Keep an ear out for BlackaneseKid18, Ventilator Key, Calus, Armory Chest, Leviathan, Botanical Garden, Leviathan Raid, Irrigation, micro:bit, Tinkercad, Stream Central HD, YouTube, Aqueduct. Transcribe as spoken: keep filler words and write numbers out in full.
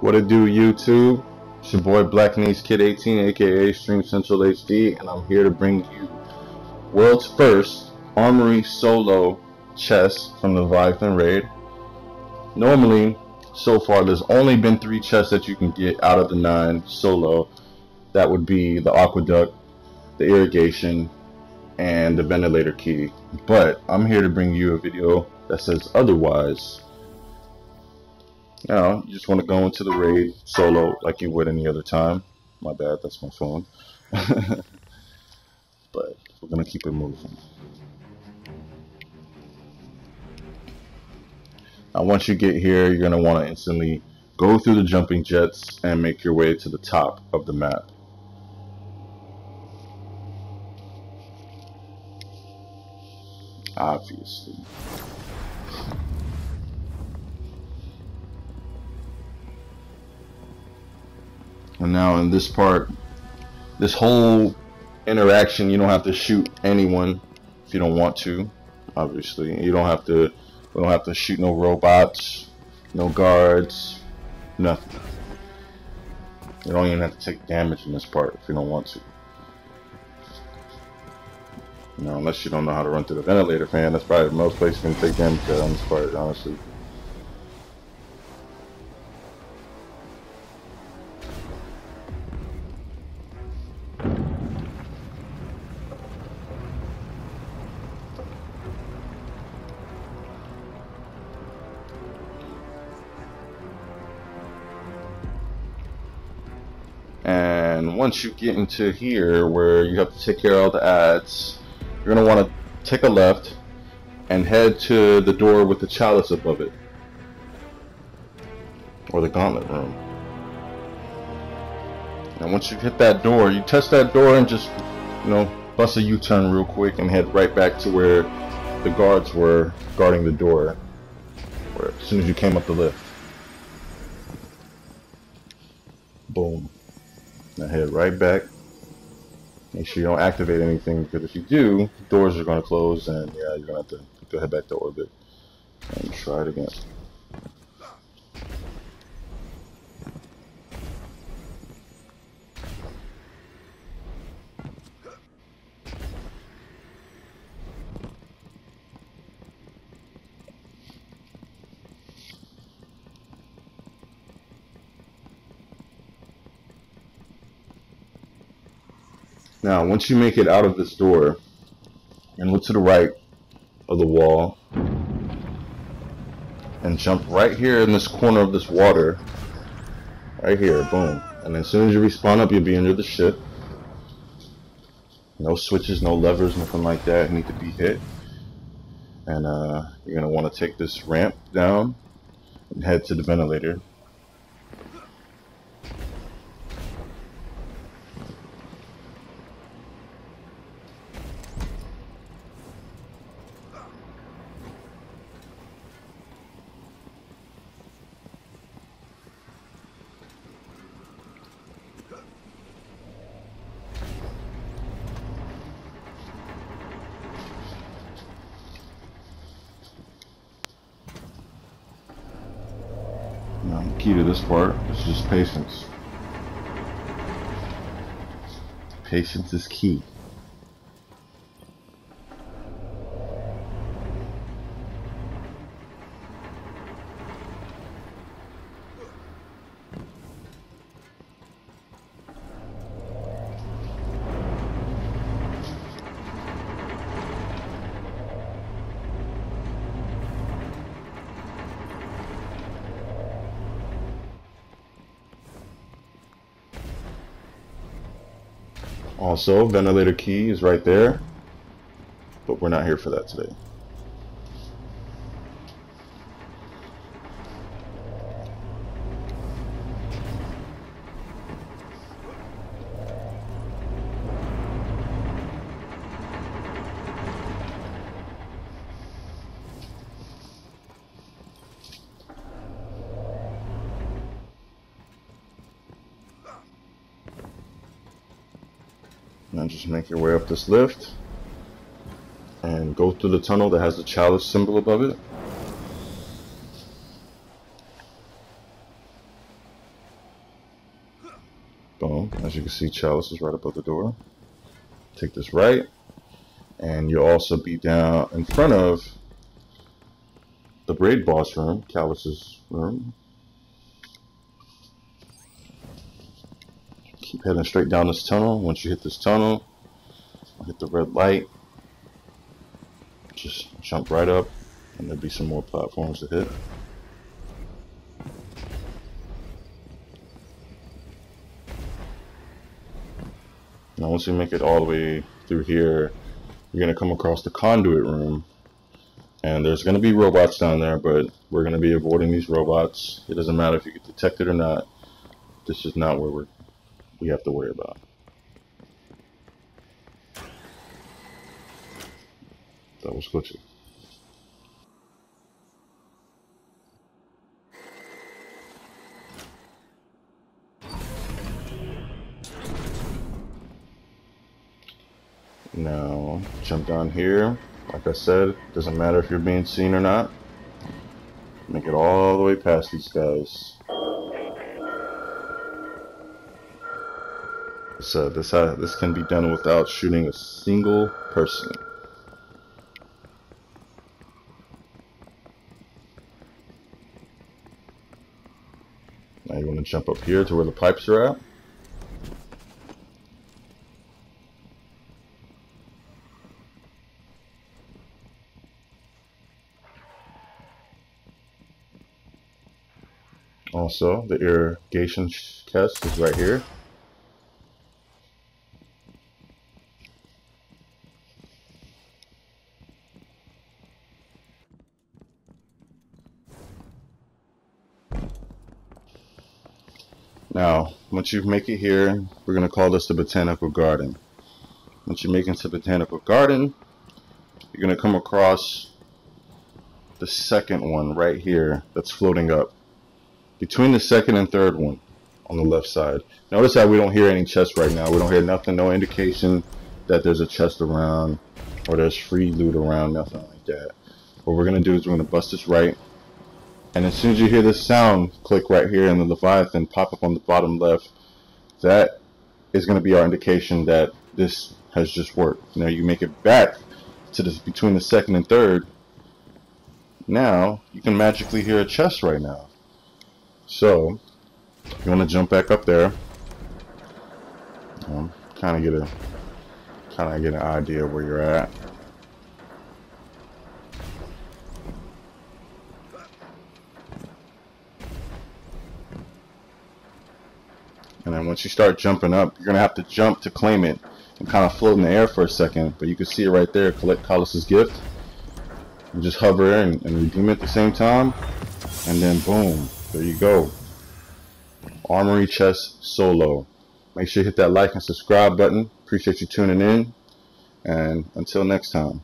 What it do, YouTube? It's your boy Blackanese Kid eighteen, aka Stream Central H D, and I'm here to bring you world's first armory solo chest from the Leviathan Raid. Normally, so far, there's only been three chests that you can get out of the nine solo. That would be the Aqueduct, the Irrigation, and the Ventilator Key. But I'm here to bring you a video that says otherwise. Now, you just want to go into the raid solo like you would any other time. My bad, that's my phone. But we're going to keep it moving. Now, once you get here, you're going to want to instantly go through the jumping jets and make your way to the top of the map. Obviously. And now in this part, this whole interaction, you don't have to shoot anyone if you don't want to. Obviously, you don't have to. We don't have to shoot no robots, no guards, nothing. You don't even have to take damage in this part if you don't want to. You know, unless you don't know how to run through the ventilator fan, that's probably the most place you can take damage at on this part, honestly. And once you get into here where you have to take care of all the ads, you're going to want to take a left and head to the door with the chalice above it, or the gauntlet room. And once you hit that door, you touch that door and just, you know, bust a U-turn real quick and head right back to where the guards were guarding the door, where, as soon as you came up the lift. Boom. Now head right back. Make sure you don't activate anything, because if you do, doors are going to close, and yeah, you're going to have to go head back to orbit and try it again. Now, once you make it out of this door, and look to the right of the wall, and jump right here in this corner of this water, right here, boom. And as soon as you respawn up, you'll be under the ship. No switches, no levers, nothing like that. You need to be hit. And uh, you're going to want to take this ramp down and head to the ventilator. Now, the key to this part is just patience. Patience is key. Also, ventilator key is right there, but we're not here for that today. Now just make your way up this lift and go through the tunnel that has the chalice symbol above it. building. As you can see, Chalice is right above the door. Take this right, and you'll also be down in front of the Braid Boss room, Calus' room. Keep heading straight down this tunnel. Once you hit this tunnel, hit the red light, just jump right up, and there'll be some more platforms to hit. Now once you make it all the way through here, you're going to come across the conduit room, and there's going to be robots down there, but we're going to be avoiding these robots. It doesn't matter if you get detected or not. This is not where we're, we have to worry about. That was glitchy. Now, jump down here. Like I said, doesn't matter if you're being seen or not. Make it all the way past these guys. So this, uh, this can be done without shooting a single person. Now you want to jump up here to where the pipes are at. Also, the irrigation test is right here. Now, once you make it here, we're going to call this the Botanical Garden. Once you make it to the Botanical Garden, you're going to come across the second one right here that's floating up. Between the second and third one on the left side. Notice how we don't hear any chests right now. We don't hear nothing, no indication that there's a chest around or there's free loot around, nothing like that. What we're going to do is we're going to bust this right. And as soon as you hear this sound click right here and the Leviathan pop up on the bottom left, that is going to be our indication that this has just worked. Now you make it back to this between the second and third. Now you can magically hear a chest right now. So, you want to jump back up there, um, kind of get a, kind of get an idea where you're at. And then once you start jumping up, you're gonna have to jump to claim it and kind of float in the air for a second. But you can see it right there. Collect Calus' gift, and just hover and, and redeem it at the same time, and then boom. There you go. Armory Chest Solo. Make sure you hit that like and subscribe button. Appreciate you tuning in. And until next time.